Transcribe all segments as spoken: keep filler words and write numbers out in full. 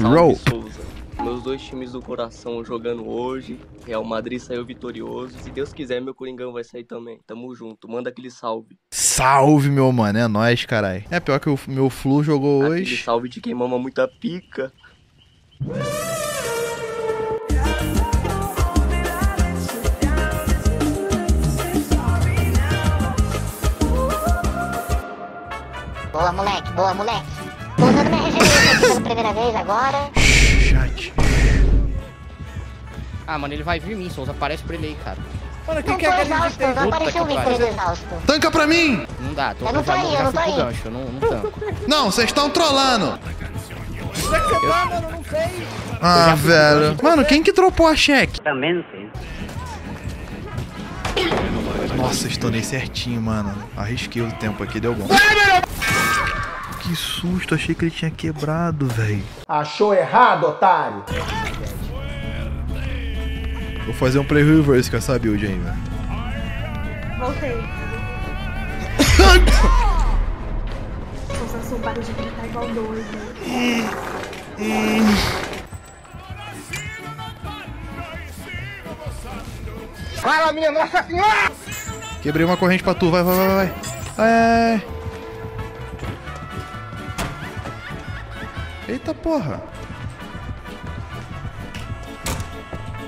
Salve, Souza. Meus dois times do coração jogando hoje. Real Madrid saiu vitorioso. Se Deus quiser, meu Coringão vai sair também. Tamo junto, manda aquele salve. Salve, meu mano, é nóis, carai. É pior que o meu Flu jogou aquele hoje. Salve de quem mama muita pica. Boa, moleque, boa, moleque. Tô usando minha referência pela primeira vez agora. Chat. Ah, mano, ele vai vir em mim, Souza. Aparece pra ele aí, cara. Mano, o que que é que ele não apareceu o Victor exausto. Tanca pra mim! Não dá, tô... Eu não tô aí, eu não tô aí. Eu não, não tanco. Não, vocês estão trolando. Vai acabar, mano, não sei. Ah, velho. Mano, quem que dropou a cheque? Também não sei. Nossa, estonei certinho, mano. Arrisquei o tempo aqui, deu bom. Que susto, achei que ele tinha quebrado, velho. Achou errado, otário. Vou fazer um play reverse com essa build aí, velho. Voltei. SouzaSoul parou de gritar igual doido. Fala, minha nossa senhora! Quebrei uma corrente pra tu, vai, vai, vai, vai. É... Eita porra!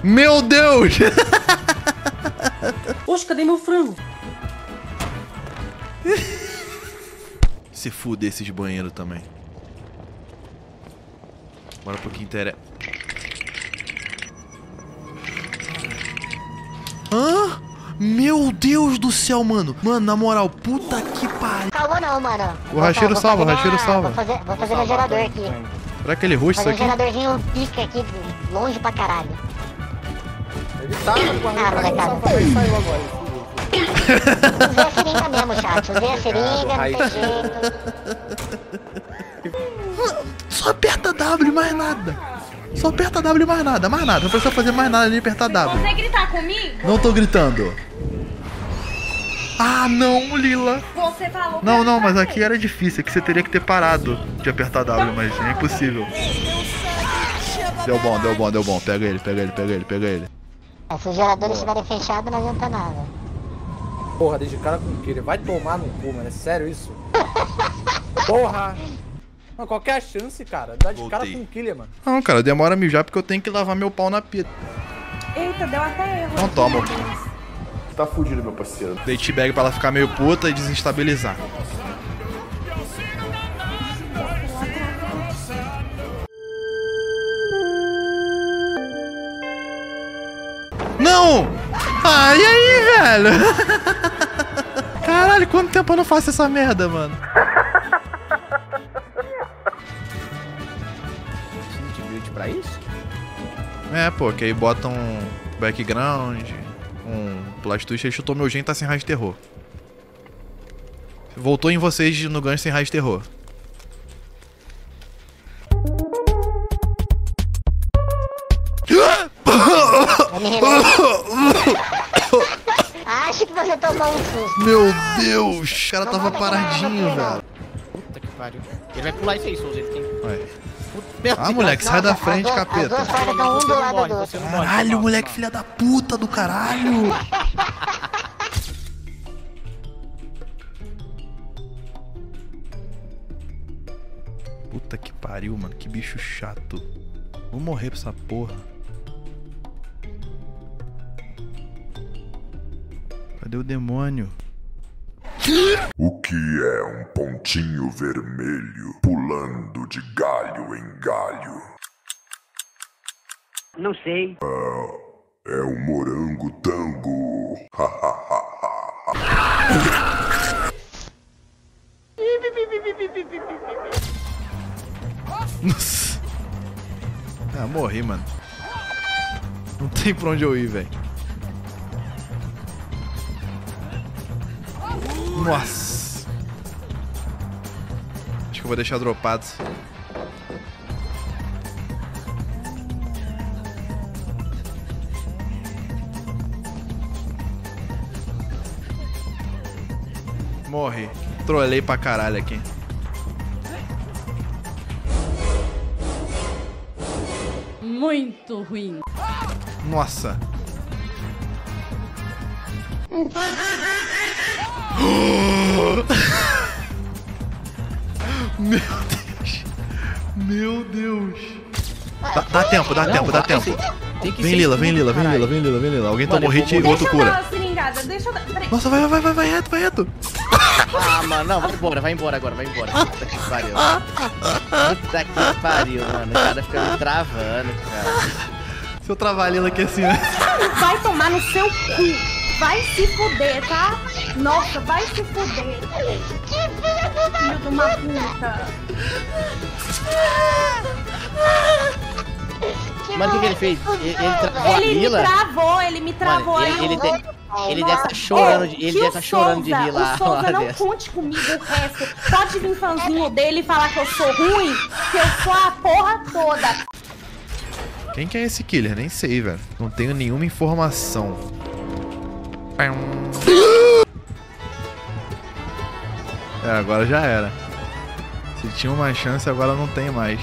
Meu Deus! Poxa, cadê meu frango? Se fuder esses banheiros também. Bora pro que interessa. Hã? Meu Deus do céu, mano. Mano, na moral, puta que pariu. Calma não, mano. O racheiro salva, o racheiro salva. Vou fazer, vou fazer meu gerador aqui. Será que ele rush isso aqui? Vou fazer um geradorzinho pica aqui, longe pra caralho. Ele tá, ah, molecada. Saiu agora. Usei a seringa mesmo, chat. Usei a seringa, não tem jeito. Só aperta W, mais nada. Só aperta W mais nada, mais nada. Não precisa fazer mais nada de apertar W. Você gritar comigo? Não tô gritando. Ah, não, Lila. Você falou. Não, não, mas aqui era difícil. Aqui você teria que ter parado de apertar W, mas é impossível. Deu bom, deu bom, deu bom. Pega ele, pega ele, pega ele, pega ele. Se os geradores estiverem fechados, não adianta nada. Porra, desde cara com o que? Ele vai tomar no cu, mano. É sério isso? Porra! Mano, qual que é a chance, cara? Dá de Voltei. Cara com um killer, mano. Não, cara, demora a mijar porque eu tenho que lavar meu pau na pia. Eita, deu até erro. Não toma. Tá fudido, meu parceiro. Dei T-bag pra ela ficar meio puta e desestabilizar. Não! Ah, e aí, velho? Caralho, quanto tempo eu não faço essa merda, mano? Pra isso? É, pô, que aí bota um background, um plot twist, ele chutou meu gen e tá sem raio de terror. Voltou em vocês no gancho sem raio de terror. Acho que você tomou um susto. Meu Deus, o cara tava paradinho, velho. Puta que pariu. Ele vai pular isso aí, Souza, ele tem. Vai. Ah, moleque, sai da frente, capeta. Caralho, moleque, filha da puta do caralho. Puta que pariu, mano. Que bicho chato. Vou morrer pra essa porra. Cadê o demônio? O que é um pontinho vermelho pulando de galho em galho? Não sei. Ah, é um morango tango. Nossa. Ah, morri, mano. Não tem pra onde eu ir, velho. Nossa! Acho que eu vou deixar dropado. Morre. Trolei pra caralho aqui. muito ruim. Nossa. Meu Deus. Meu Deus. Dá, dá tempo, dá não, tempo, dá vai, tempo. Tem que vem, Lila, vem, Lila, vem, Lila, vem, Lila, vem, Lila. Alguém mano, tomou hit e o outro cura. Deixa eu dar... Nossa, vai, vai, vai, vai reto, vai reto. Ah, mano, não, vai embora, vai embora agora, vai embora. Puta que pariu. Puta que pariu, mano. O cara fica me travando, cara. Se eu travar a Lila aqui assim, né? Vai tomar no seu cu. Vai se fuder, tá? Nossa, vai se fuder. Que filha do filho de uma puta. Mas o que, que ele fez? Ele, ele travou ele a Lila? Ele me travou, ele me travou. Mano, ele, ele, te, ele deve estar chorando, ele deve estar chorando de rir lá. O Souza, não dessa. Conte comigo o resto. Pode vir fãzinho dele e falar que eu sou ruim, que eu sou a porra toda. Quem que é esse killer? Nem sei, velho. Não tenho nenhuma informação. É, agora já era. Se tinha uma chance, agora não tem mais.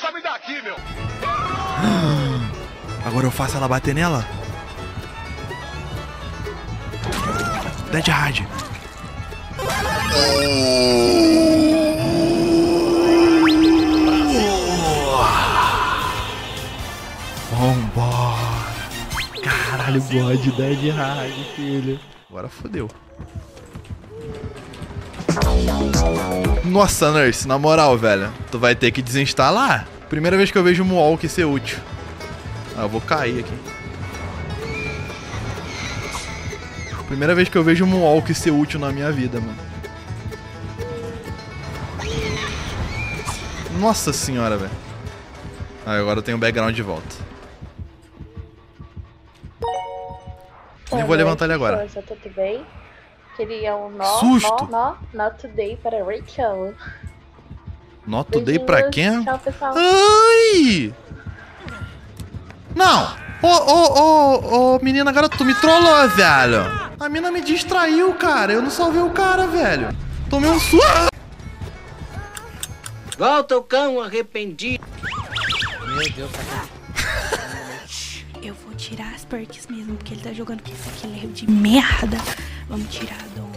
Só me dá aqui, meu. Agora eu faço ela bater nela? Dead hard. Caralho, God, Dead Hard, filho. Agora fodeu. Nossa, Nurse, na moral, velho. Tu vai ter que desinstalar. Primeira vez que eu vejo um Moonwalk ser útil. Ah, eu vou cair aqui. Primeira vez que eu vejo um Moonwalk ser útil na minha vida, mano. Nossa senhora, velho. Ah, agora eu tenho o background de volta. Eu vou levantar ele agora. Souza, tudo bem? Queria um nó, susto. Nó, nó, not today para Rachel. Not today pra quem? Tchau, pessoal. Ai! Não! Ô, ô, ô, ô, menina, agora tu me trollou, velho. A mina me distraiu, cara. Eu não salvei o cara, velho. Tomei um susto. Volta o cão arrependido. Meu Deus, cara. Eu vou tirar as perks mesmo, porque ele tá jogando com esse aqui de merda. Vamos tirar a dom,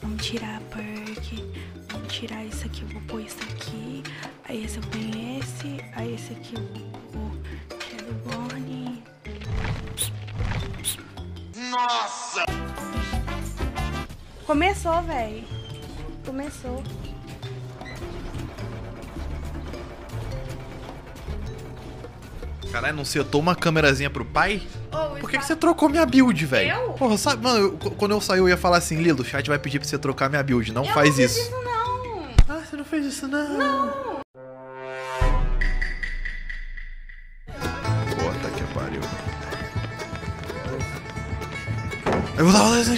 vamos tirar a perk, vamos tirar isso aqui, eu vou pôr isso aqui. Aí esse eu ponho esse, aí esse aqui eu vou tirar do Borne. Nossa! Começou, velho. Começou. Caralho, não setou uma câmerazinha pro pai? Oh, por que, que você trocou minha build, velho? Eu? Porra, sabe, mano, eu, quando eu saí eu ia falar assim, Lilo, o chat vai pedir pra você trocar minha build, não eu faz não isso. Eu não fiz isso, não. Ah, você não fez isso, não. Não. Puta que pariu. Eu vou dar uma olhada.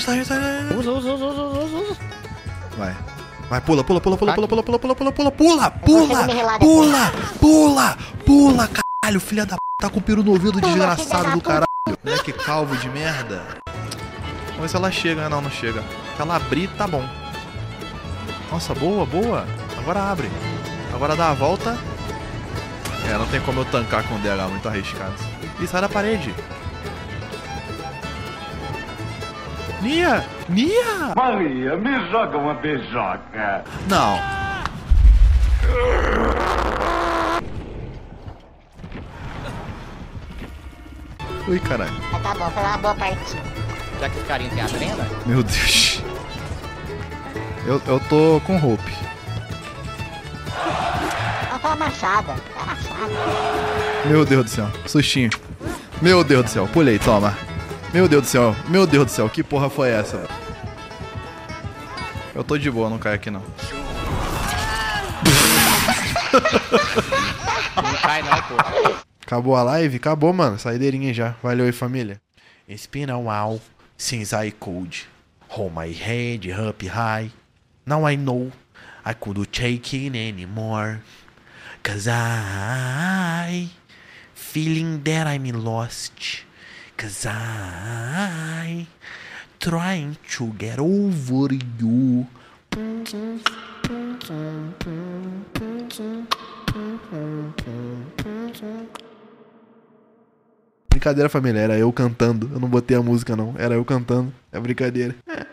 Usa, usa, usa, usa, usa. Vai. Vai, pula, pula, pula, pula, pula, pula, pula, pula, pula, pula, pula, pula, pula, pula, pula, cara. Caralho, filha da p... tá com o peru no ouvido, desgraçado do caralho. Moleque calvo de merda. Vamos ver se ela chega. Não, não chega. Se ela abrir, tá bom. Nossa, boa, boa. Agora abre. Agora dá a volta. É, não tem como eu tancar com o D H, muito arriscado. Ih, sai da parede. Nia! Nia! Maria, me joga uma beijoca. Não. Ui, caralho. Ah, tá bom, foi uma boa partida. Já que os carinhos tem a Brenda? Meu Deus. Eu, eu tô com roupa. Ah, tá machada. Tá machada. Meu Deus do céu. Sustinho. Meu Deus do céu. Pulei, toma. Meu Deus do céu. Meu Deus do céu. Que porra foi essa? Eu tô de boa, não caio aqui não. Não cai não, porra. Acabou a live? Acabou, mano. Saideirinha já. Valeu aí, família. Spinal Wow, since I could hold my head up high. Now I know I couldn't take it anymore. Cause I feeling that I'm lost. Cause I trying to get over you. Brincadeira, família, era eu cantando. Eu não botei a música não, era eu cantando. É brincadeira. É.